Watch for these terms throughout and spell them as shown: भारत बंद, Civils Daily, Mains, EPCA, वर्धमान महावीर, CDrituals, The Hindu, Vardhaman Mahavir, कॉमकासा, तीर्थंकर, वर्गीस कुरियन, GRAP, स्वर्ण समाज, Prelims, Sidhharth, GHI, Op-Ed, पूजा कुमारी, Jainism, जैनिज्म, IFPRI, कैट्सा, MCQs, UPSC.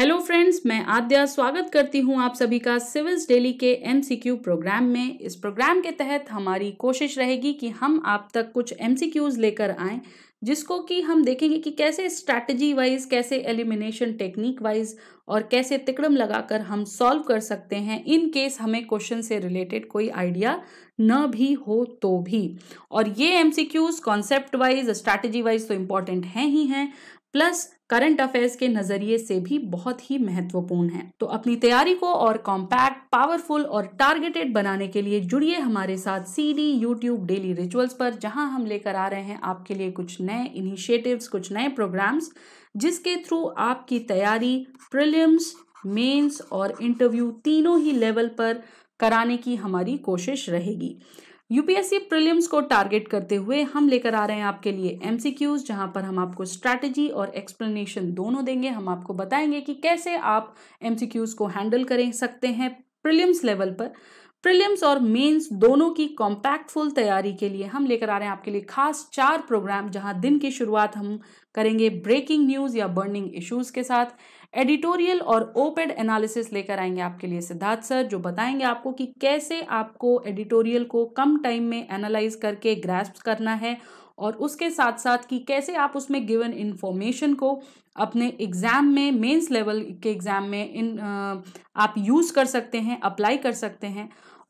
Hello friends, मैं आद्या स्वागत करती हूं आप सभी का सिविल्स डेली के एमसीक्यू प्रोग्राम में। इस प्रोग्राम के तहत हमारी कोशिश रहेगी कि हम आप तक कुछ एमसीक्यूज लेकर आएं, जिसको कि हम देखेंगे कि कैसे स्ट्रैटेजी वाइज, कैसे एलिमिनेशन टेक्निक वाइज और कैसे तिकड़म लगाकर हम सॉल्व कर सकते हैं इन केस हमें क्वेश्चन से रिलेटेड कोई आइडिया न भी हो तो भी। और ये MCQs concept wise, strategy wise तो इम्पॉर्टेंट हैं ही हैं, प्लस करंट अफेयर्स के नजरिए से भी बहुत ही महत्वपूर्ण है। तो अपनी तैयारी को और कॉम्पैक्ट, पावरफुल और टारगेटेड बनाने के लिए जुड़िए हमारे साथ सीडी यूट्यूब डेली रिचुअल्स पर, जहां हम लेकर आ रहे हैं आपके लिए कुछ नए इनिशिएटिव्स, कुछ नए प्रोग्राम्स, जिसके थ्रू आपकी तैयारी प्रीलिम्स, मेंस और इंटरव्यू तीनों ही लेवल पर कराने की हमारी कोशिश रहेगी। यूपीएससी प्रीलिम्स को टारगेट करते हुए हम लेकर आ रहे हैं आपके लिए एमसीक्यूज, जहां पर हम आपको स्ट्रैटेजी और एक्सप्लेनेशन दोनों देंगे। हम आपको बताएंगे कि कैसे आप एमसीक्यूज को हैंडल कर सकते हैं प्रीलिम्स लेवल पर। प्रीलिम्स और मेंस दोनों की कॉम्पैक्टफुल तैयारी के लिए हम लेकर आ रहे हैं आपके लिए खास चार प्रोग्राम, जहां दिन की शुरुआत हम करेंगे ब्रेकिंग न्यूज या बर्निंग इश्यूज के साथ। एडिटोरियल और ओपेड एनालिसिस लेकर आएंगे आपके लिए सिद्धार्थ सर, जो बताएंगे आपको कि कैसे आपको एडिटोरियल को कम टाइम में एनालाइज करके ग्रैस्प करना है, और उसके साथ साथ कि कैसे आप उसमें गिवन इन्फॉर्मेशन को अपने एग्ज़ाम में, मेंस लेवल के एग्ज़ाम में आप यूज़ कर सकते हैं, अप्लाई कर सकते हैं।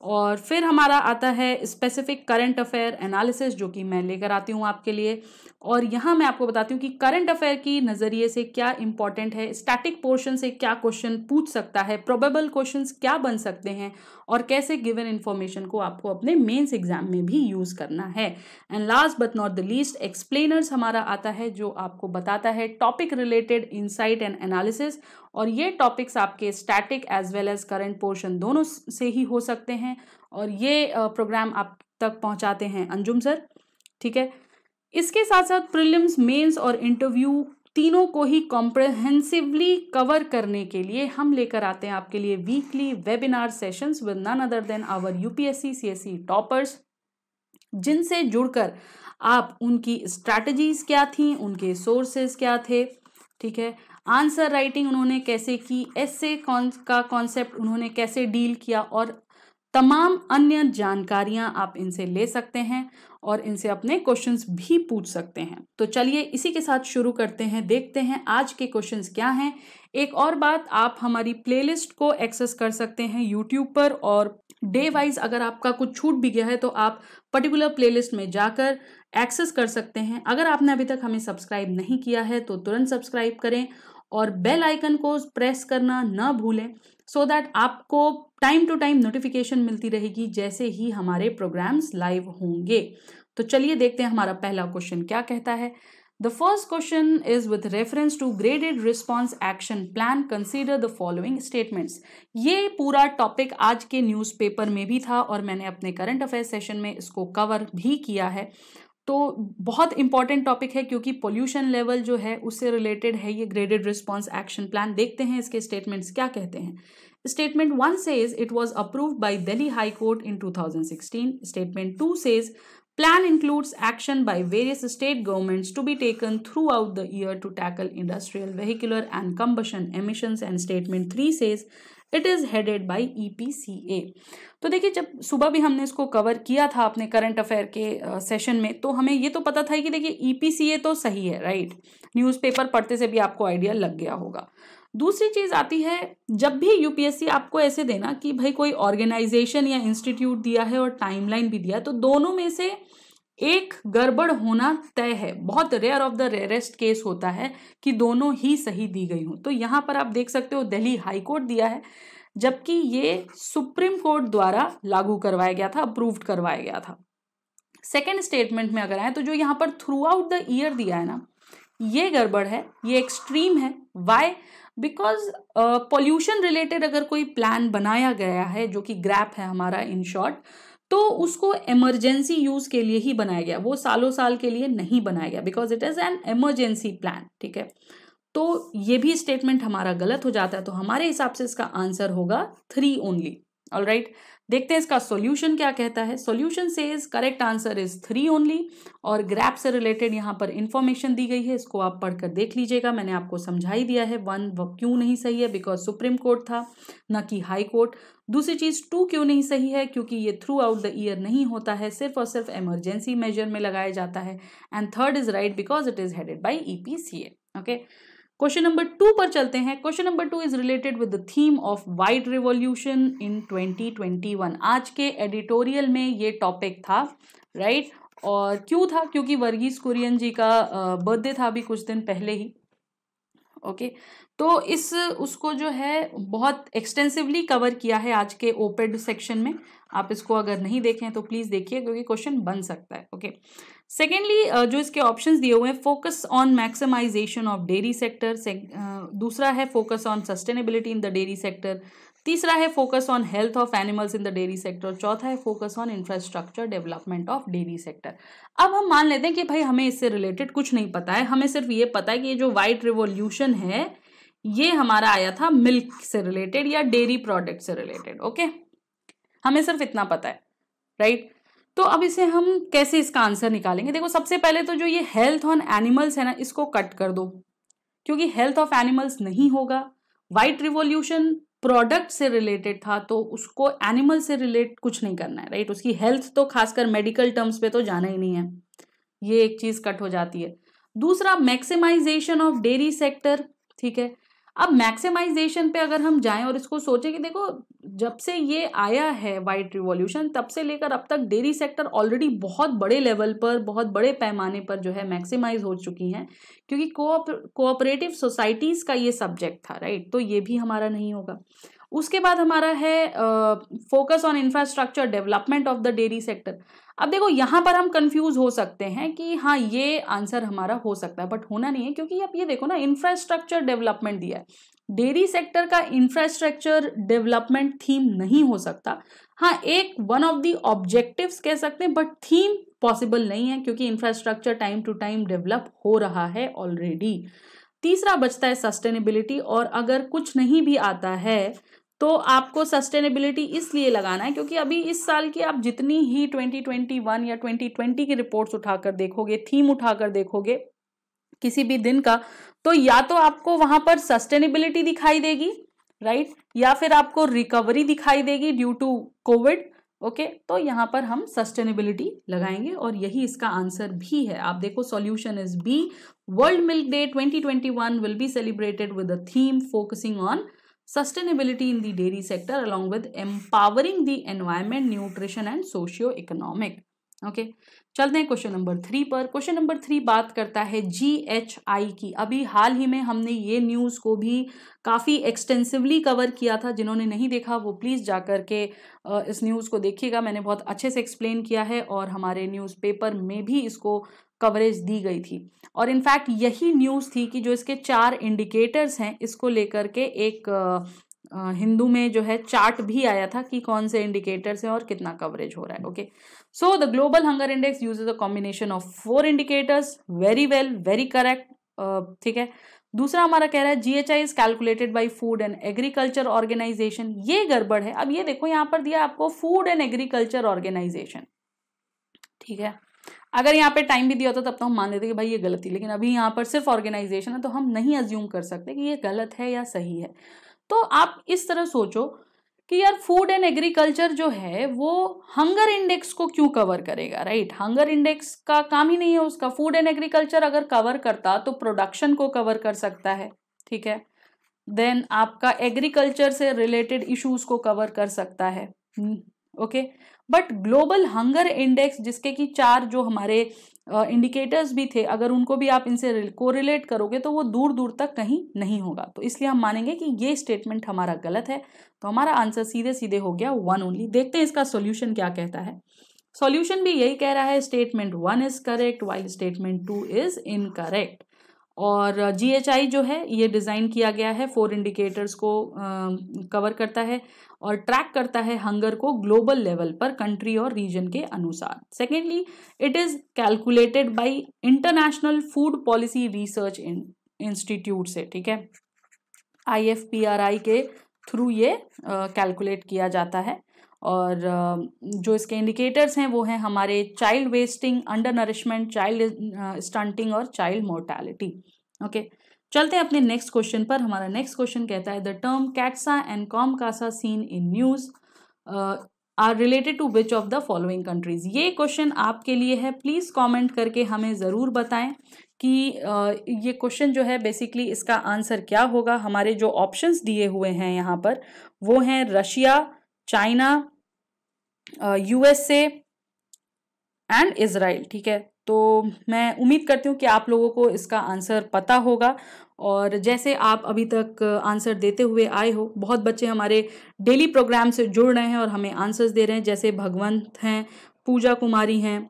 और फिर हमारा आता है स्पेसिफिक करंट अफेयर एनालिसिस, जो कि मैं लेकर आती हूँ आपके लिए, और यहाँ मैं आपको बताती हूँ कि करंट अफेयर की नज़रिए से क्या इम्पॉर्टेंट है, स्टैटिक पोर्शन से क्या क्वेश्चन पूछ सकता है, प्रोबेबल क्वेश्चंस क्या बन सकते हैं, और कैसे गिवन इन्फॉर्मेशन को आपको अपने मेंस एग्जाम में भी यूज़ करना है। And last but not the least, explainers हमारा आता है, जो आपको बताता है topic related insight and analysis, और ये टॉपिक्स आपके static as well as current portion दोनों से ही हो सकते हैं, और ये प्रोग्राम आप तक पहुंचाते हैं अंजुम सर, ठीक है। इसके साथ साथ प्रीलिम्स, मेंस और इंटरव्यू तीनों को ही कॉम्प्रहेंसिवली कवर करने के लिए हम लेकर आते हैं आपके लिए weekly webinar sessions with none other than our UPSC CSC toppers, जिनसे जुड़कर आप उनकी स्ट्रैटेजीज क्या थी, उनके सोर्सेज क्या थे, ठीक है, आंसर राइटिंग उन्होंने कैसे की, एसे का कॉन्सेप्ट उन्होंने कैसे डील किया, और तमाम अन्य जानकारियां आप इनसे ले सकते हैं और इनसे अपने क्वेश्चंस भी पूछ सकते हैं। तो चलिए इसी के साथ शुरू करते हैं, देखते हैं आज के क्वेश्चंस क्या हैं। एक और बात, आप हमारी प्लेलिस्ट को एक्सेस कर सकते हैं यूट्यूब पर, और डे वाइज अगर आपका कुछ छूट भी गया है तो आप पर्टिकुलर प्लेलिस्ट में जाकर एक्सेस कर सकते हैं। अगर आपने अभी तक हमें सब्सक्राइब नहीं किया है तो तुरंत सब्सक्राइब करें और बेल आइकन को प्रेस करना ना भूलें, सो दैट आपको टाइम टू टाइम नोटिफिकेशन मिलती रहेगी जैसे ही हमारे प्रोग्राम्स लाइव होंगे। तो चलिए देखते हैं हमारा पहला क्वेश्चन क्या कहता है। The first question is with reference to graded response action plan, consider the following statements. ये पूरा टॉपिक आज के न्यूज़पेपर में भी था और मैंने अपने करंट अफेयर सेशन में इसको कवर भी किया है। तो बहुत इंपॉर्टेंट टॉपिक है, क्योंकि पोल्यूशन लेवल जो है उससे रिलेटेड है ये ग्रेडेड रिस्पॉन्स एक्शन प्लान। देखते हैं इसके स्टेटमेंट्स क्या कहते हैं। Statement 1 says it was approved by Delhi high court in 2016। Statement 2 says plan includes action by various state governments to be taken throughout the year to tackle industrial, vehicular and combustion emissions, and statement 3 says it is headed by EPCA। तो देखिए, जब सुबह भी हमने इसको cover किया था अपने करंट अफेयर के सेशन में, तो हमें ये तो पता था कि देखिए EPCA तो सही है, राइट, न्यूज़पेपर पढ़ते से भी आपको आइडिया लग गया होगा। दूसरी चीज़ आती है, जब भी यूपीएससी आपको ऐसे देना कि भाई कोई ऑर्गेनाइजेशन या इंस्टीट्यूट दिया है और टाइमलाइन भी दिया है, तो दोनों में से एक गड़बड़ होना तय है। बहुत rare of the rarest case होता है कि दोनों ही सही दी गई हों। तो यहाँ पर आप देख सकते हो दिल्ली हाई कोर्ट दिया है, जबकि ये सुप्रीम कोर्ट द्वारा लागू करवाया गया था, अप्रूव्ड करवाया गया था। सेकेंड स्टेटमेंट में अगर आए तो जो यहाँ पर थ्रू आउट द ईयर दिया है ना, ये गड़बड़ है, ये एक्सट्रीम है। वाई? बिकॉज पोल्यूशन रिलेटेड अगर कोई प्लान बनाया गया है, जो कि ग्रैप है हमारा इन शॉर्ट, तो उसको इमरजेंसी यूज़ के लिए ही बनाया गया, वो सालों साल के लिए नहीं बनाया गया, because it is an emergency plan, ठीक है। तो ये भी स्टेटमेंट हमारा गलत हो जाता है। तो हमारे हिसाब से इसका आंसर होगा 3 ओनली। ऑल राइट, देखते हैं इसका सॉल्यूशन क्या कहता है। Solution says correct answer is 3 only. और ग्रैप से रिलेटेड यहाँ पर इंफॉर्मेशन दी गई है, इसको आप पढ़कर देख लीजिएगा, मैंने आपको समझा ही दिया है। 1 क्यों नहीं सही है, बिकॉज सुप्रीम कोर्ट था न कि हाई कोर्ट। दूसरी चीज़ 2 क्यों नहीं सही है, क्योंकि ये थ्रू आउट द ईयर नहीं होता है, सिर्फ और सिर्फ इमरजेंसी मेजर में लगाया जाता है। And 3rd is right because it is headed by EPCA। Okay, question number 2 पर चलते हैं। Question number 2 is related with the theme of white revolution in 2021। आज के एडिटोरियल में ये टॉपिक था, राइट? और क्यों था? क्योंकि वर्गीस कुरियन जी का बर्थडे था अभी कुछ दिन पहले ही। ओके तो इस उसको जो है बहुत एक्सटेंसिवली कवर किया है आज के ओपेड सेक्शन में। आप इसको अगर नहीं देखें तो प्लीज़ देखिए, क्योंकि क्वेश्चन बन सकता है। ओके सेकेंडली जो इसके ऑप्शंस दिए हुए हैं, focus on maximisation of dairy sector, दूसरा है focus on sustainability in the dairy sector, तीसरा है focus on health of animals in the dairy sector, चौथा है focus on infrastructure development of dairy sector. अब हम मान लेते हैं कि भाई हमें इससे रिलेटेड कुछ नहीं पता है, हमें सिर्फ ये पता है कि ये जो वाइट रिवॉल्यूशन है ये हमारा आया था मिल्क से रिलेटेड या डेयरी प्रोडक्ट से रिलेटेड। ओके हमें सिर्फ इतना पता है, राइट? तो अब इसे हम कैसे इसका आंसर निकालेंगे? देखो सबसे पहले तो जो ये हेल्थ ऑन एनिमल्स है ना, इसको कट कर दो, क्योंकि हेल्थ ऑफ एनिमल्स नहीं होगा। वाइट रिवॉल्यूशन प्रोडक्ट से रिलेटेड था तो उसको एनिमल से रिलेट कुछ नहीं करना है, राइट? उसकी हेल्थ तो खासकर मेडिकल टर्म्स पे तो जाना ही नहीं है, ये एक चीज़ कट हो जाती है। दूसरा मैक्सिमाइजेशन ऑफ डेयरी सेक्टर, ठीक है। अब मैक्सिमाइजेशन पे अगर हम जाएं और इसको सोचें कि देखो जब से ये आया है वाइट रिवॉल्यूशन तब से लेकर अब तक डेयरी सेक्टर ऑलरेडी बहुत बड़े लेवल पर, बहुत बड़े पैमाने पर जो है मैक्सिमाइज हो चुकी हैं, क्योंकि कोऑपरेटिव सोसाइटीज़ का ये सब्जेक्ट था, राइट? तो ये भी हमारा नहीं होगा। उसके बाद हमारा है focus on infrastructure development of the dairy sector. अब देखो यहाँ पर हम कंफ्यूज हो सकते हैं कि हाँ ये आंसर हमारा हो सकता है, बट होना नहीं है, क्योंकि आप ये देखो ना इंफ्रास्ट्रक्चर डेवलपमेंट दिया है, डेयरी सेक्टर का इंफ्रास्ट्रक्चर डेवलपमेंट थीम नहीं हो सकता। हाँ एक वन ऑफ दी ऑब्जेक्टिव्स कह सकते हैं, बट थीम पॉसिबल नहीं है, क्योंकि infrastructure time to time develop हो रहा है ऑलरेडी। तीसरा बचता है सस्टेनेबिलिटी, और अगर कुछ नहीं भी आता है तो आपको सस्टेनेबिलिटी इसलिए लगाना है क्योंकि अभी इस साल की आप जितनी ही 2021 या 2020 की रिपोर्ट्स उठाकर देखोगे, थीम उठाकर देखोगे किसी भी दिन का, तो या तो आपको वहां पर सस्टेनेबिलिटी दिखाई देगी, राइट? या फिर आपको रिकवरी दिखाई देगी ड्यू टू कोविड। ओके तो यहाँ पर हम सस्टेनेबिलिटी लगाएंगे और यही इसका आंसर भी है। आप देखो solution is B. World milk day 2021 will be celebrated with a theme focusing on sustainability in the dairy sector along with empowering the environment, nutrition and socio economic. Okay चलते हैं क्वेश्चन नंबर 3 पर। Question number 3 बात करता है GHI की। अभी हाल ही में हमने ये न्यूज़ को भी काफ़ी एक्सटेंसिवली कवर किया था, जिन्होंने नहीं देखा वो प्लीज़ जा कर के इस न्यूज़ को देखिएगा, मैंने बहुत अच्छे से एक्सप्लेन किया है और हमारे न्यूज़पेपर में भी इसको कवरेज दी गई थी। और इनफैक्ट यही न्यूज़ थी कि जो इसके 4 इंडिकेटर्स हैं इसको लेकर के एक हिंदू में जो है चार्ट भी आया था कि कौन से इंडिकेटर्स हैं और कितना कवरेज हो रहा है। Okay so the global hunger index uses a combination of 4 indicators. Very well, very correct, ठीक है। दूसरा हमारा कह रहा है GHI is calculated by food and agriculture organization. ये गड़बड़ है। अब ये देखो यहाँ पर दिया आपको फूड एंड एग्रीकल्चर ऑर्गेनाइजेशन, ठीक है। अगर यहाँ पे टाइम भी दिया होता तब तो हम मान लेते कि भाई ये गलती, लेकिन अभी यहाँ पर सिर्फ ऑर्गेनाइजेशन है तो हम नहीं अज्यूम कर सकते कि ये गलत है या सही है। तो आप इस तरह सोचो कि यार फूड एंड एग्रीकल्चर जो है वो हंगर इंडेक्स को क्यों कवर करेगा, राइट? हंगर इंडेक्स का काम ही नहीं है उसका। फूड एंड एग्रीकल्चर अगर कवर करता तो प्रोडक्शन को कवर कर सकता है, ठीक है, देन आपका एग्रीकल्चर से रिलेटेड इश्यूज को कवर कर सकता है। Okay but global hunger index जिसके कि 4 जो हमारे इंडिकेटर्स भी थे, अगर उनको भी आप इनसे कोरिलेट करोगे तो वो दूर दूर तक कहीं नहीं होगा। तो इसलिए हम मानेंगे कि ये स्टेटमेंट हमारा गलत है। तो हमारा आंसर सीधे सीधे हो गया 1 ओनली। देखते हैं इसका सॉल्यूशन क्या कहता है। सॉल्यूशन भी यही कह रहा है, statement 1 is correct while statement 2 is incorrect. और GHI जो है ये डिज़ाइन किया गया है 4 इंडिकेटर्स को कवर करता है और ट्रैक करता है हंगर को ग्लोबल लेवल पर कंट्री और रीजन के अनुसार। Secondly it is calculated by international food policy research institute से, ठीक है, IFPRI के थ्रू ये कैलकुलेट किया जाता है। और जो इसके इंडिकेटर्स हैं वो हैं हमारे child wasting, under nourishment, child stunting और चाइल्ड मोर्टालिटी। ओके, चलते हैं अपने नेक्स्ट क्वेश्चन पर। हमारा नेक्स्ट क्वेश्चन कहता है the term कैट्सा and कॉमकासा seen in news are related to which of the following countries. ये क्वेश्चन आपके लिए है, प्लीज़ कमेंट करके हमें ज़रूर बताएं कि ये क्वेश्चन जो है बेसिकली इसका आंसर क्या होगा। हमारे जो ऑप्शंस दिए हुए हैं यहाँ पर वो हैं Russia, China, USA and Israel. ठीक है, तो मैं उम्मीद करती हूँ कि आप लोगों को इसका आंसर पता होगा, और जैसे आप अभी तक आंसर देते हुए आए हो, बहुत बच्चे हमारे डेली प्रोग्राम से जुड़ रहे हैं और हमें आंसर्स दे रहे हैं, जैसे भगवंत हैं, पूजा कुमारी हैं,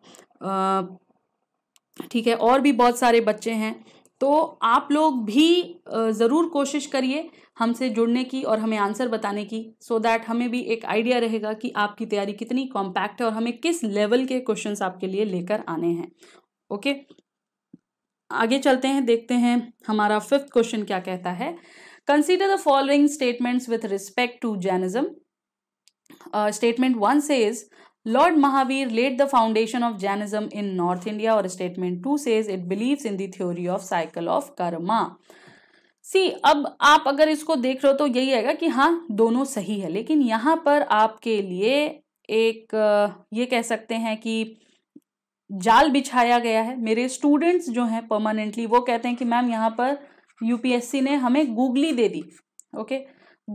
ठीक है, और भी बहुत सारे बच्चे हैं। तो आप लोग भी ज़रूर कोशिश करिए हमसे जुड़ने की और हमें आंसर बताने की, सो दैट हमें भी एक आइडिया रहेगा कि आपकी तैयारी कितनी कॉम्पैक्ट है और हमें किस लेवल के क्वेश्चंस आपके लिए लेकर आने हैं। ओके, आगे चलते हैं, देखते हैं हमारा फिफ्थ क्वेश्चन क्या कहता है। Consider the following statements with respect to जैनिज्म। Statement one says Lord Mahavir laid the foundation of Jainism in North India, or statement 2 says it believes in the theory of cycle of karma. See, अब आप अगर इसको देख रहे हो तो यही आएगा कि हाँ दोनों सही है, लेकिन यहाँ पर आपके लिए एक ये कह सकते हैं कि जाल बिछाया गया है। मेरे स्टूडेंट्स जो हैं परमानेंटली वो कहते हैं कि मैम यहाँ पर यूपीएससी ने हमें गूगली दे दी। ओके,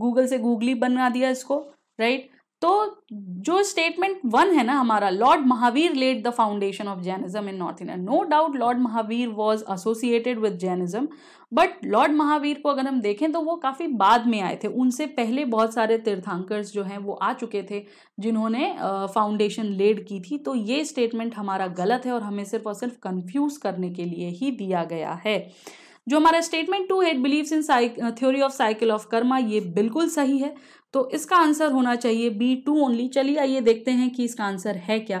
गूगल से गूगली बना दिया इसको, राइट। तो जो स्टेटमेंट वन है ना हमारा, Lord Mahavir laid the foundation of जैनिज्म in north India, no doubt Lord Mahavir was associated with जैनिज्म, but Lord Mahavir को अगर हम देखें तो वो काफ़ी बाद में आए थे। उनसे पहले बहुत सारे तीर्थांकर्स जो हैं वो आ चुके थे जिन्होंने फाउंडेशन लेड की थी। तो ये स्टेटमेंट हमारा गलत है और हमें सिर्फ और सिर्फ कन्फ्यूज़ करने के लिए ही दिया गया है। जो हमारा स्टेटमेंट टू है, it believes in theory of cycle of karma, ये बिल्कुल सही है, तो इसका आंसर होना चाहिए B2 ओनली। चलिए आइए देखते हैं कि इसका आंसर है क्या।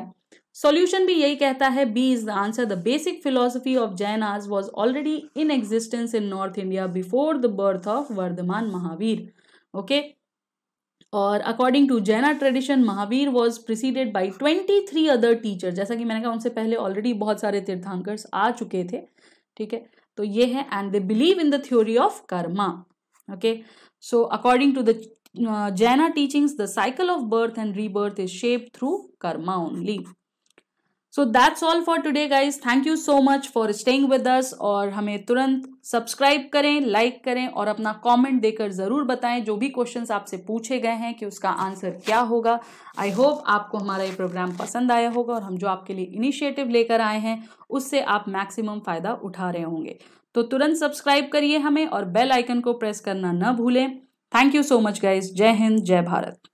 सॉल्यूशन भी यही कहता है, B is the answer. The basic philosophy of Jainas was already in existence in north India before the birth of वर्धमान महावीर। Okay, और according to Jaina tradition Mahavir was preceded by 23 other teacher. जैसा कि मैंने कहा, उनसे पहले ऑलरेडी बहुत सारे तीर्थांकर्स आ चुके थे, ठीक है। तो ये है, and they believe in the theory of karma. Okay, so according to the Jaina teachings, the cycle of birth and rebirth is shaped through karma only. So that's all for today, guys. Thank you so much for staying with us. और हमें तुरंत subscribe करें, like करें और अपना comment देकर ज़रूर बताएं जो भी क्वेश्चंस आपसे पूछे गए हैं कि उसका आंसर क्या होगा। आई होप आपको हमारा ये प्रोग्राम पसंद आया होगा और हम जो आपके लिए इनिशिएटिव लेकर आए हैं उससे आप मैक्सिमम फ़ायदा उठा रहे होंगे। तो तुरंत सब्सक्राइब करिए हमें और बेल आइकन को प्रेस करना न भूलें। Thank you so much guys. Jai Hind, Jai Bharat.